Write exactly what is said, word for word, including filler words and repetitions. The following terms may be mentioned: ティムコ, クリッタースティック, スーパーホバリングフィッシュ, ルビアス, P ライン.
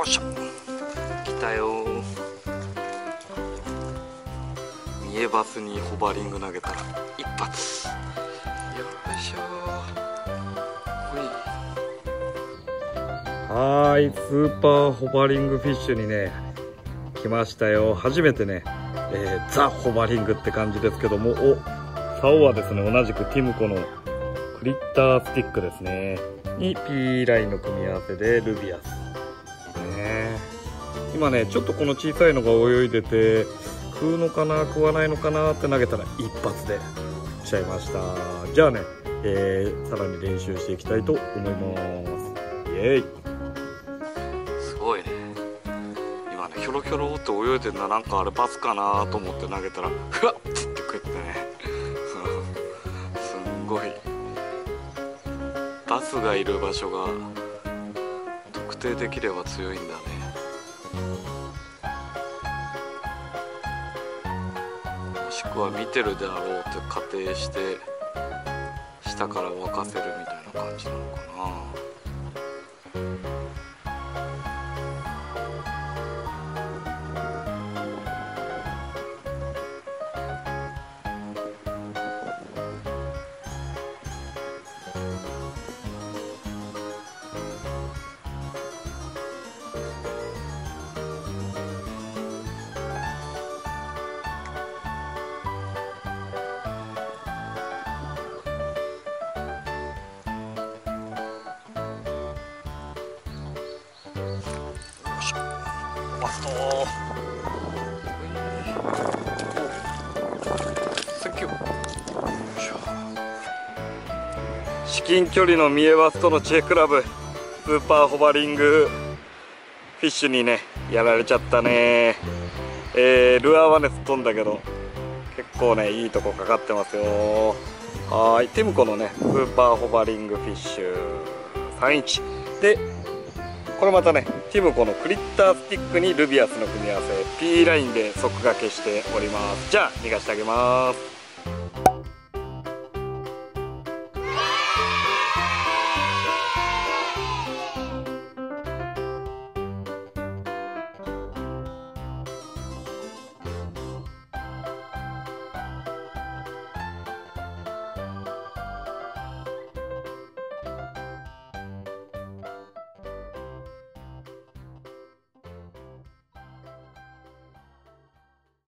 よっしゃ来たよ。三重バスにホバリング投げたら一発。よいしょ。ほい。はーい、スーパーホバリングフィッシュにね来ましたよ。初めてね、えー、ザ・ホバリングって感じですけども、お竿はですね、同じくティムコのクリッタースティックですねに P ラインの組み合わせでルビアスね。今ねちょっとこの小さいのが泳いでて、食うのかな食わないのかなって投げたら一発で食っちゃいました。じゃあね、えー、さらに練習していきたいと思います。イエーイ。すごいね、今ねひょろひょろって泳いでるのはなんかあれバスかなと思って投げたらふわっつって食ってねすんごい、バスがいる場所が特定できれば強いんだね。もしくは見てるであろうと仮定して下から沸かせるみたいな感じなのかな。バストー。センキュー。至近距離の三重バスとの知恵クラブ、スーパーホバリングフィッシュにねやられちゃったね。えー、ルアーはね飛んだけど結構ねいいとこかかってますよ。はい、ティムコのねスーパーホバリングフィッシュさんインチで、これまたねティムコのクリッタースティックにルビアスの組み合わせ P ラインで側掛けしております。じゃあ逃がしてあげます。